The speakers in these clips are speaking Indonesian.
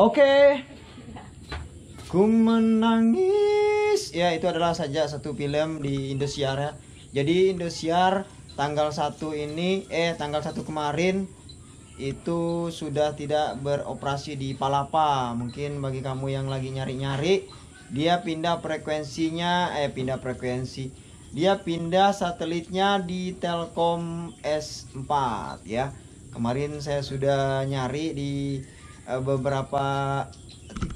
Oke, ku menangis. Ya, itu adalah saja satu film di Indosiar ya. Jadi Indosiar tanggal 1 ini, tanggal 1 kemarin itu sudah tidak beroperasi di Palapa. Mungkin bagi kamu yang lagi nyari-nyari, dia pindah frekuensinya, Dia pindah satelitnya di Telkom S4 ya. Kemarin saya sudah nyari di beberapa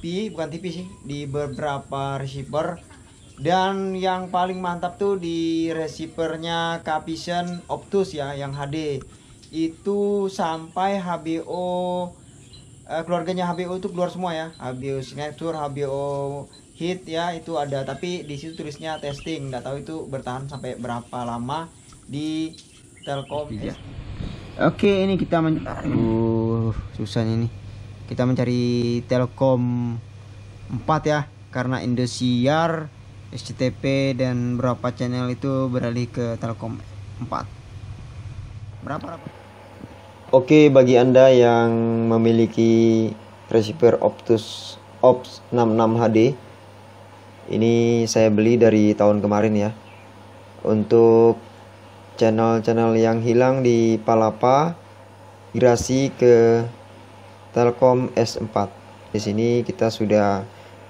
TV, bukan TV sih, di beberapa receiver, dan yang paling mantap tuh di receivernya Kapisin Optus ya, yang HD itu sampai HBO, keluarganya HBO itu keluar semua ya, HBO Signature, HBO Hit ya, itu ada, tapi di situ tulisnya testing, nggak tahu itu bertahan sampai berapa lama di Telkom. Oke, ini kita susahnya nih. Kita mencari Telkom 4 ya, karena Indosiar, SCTV dan berapa channel itu beralih ke Telkom 4. Berapa? Oke, bagi Anda yang memiliki receiver Optus Ops 66 HD, ini saya beli dari tahun kemarin ya. Untuk channel-channel yang hilang di Palapa migrasi ke Telkom S4. Di sini kita sudah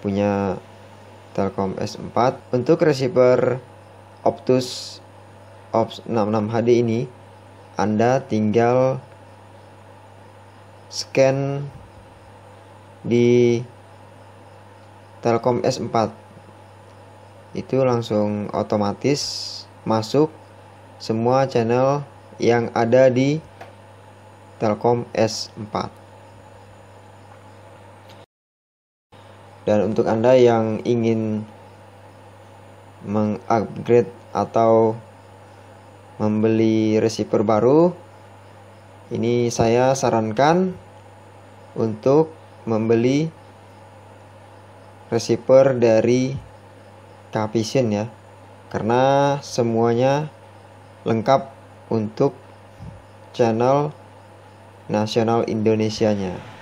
punya Telkom S4. Untuk receiver Optus Ops 66 HD ini, Anda tinggal scan di Telkom S4. Itu langsung otomatis masuk semua channel yang ada di Telkom S4. Dan untuk Anda yang ingin mengupgrade atau membeli receiver baru, ini saya sarankan untuk membeli receiver dari Kapisin ya, karena semuanya lengkap untuk channel nasional Indonesianya.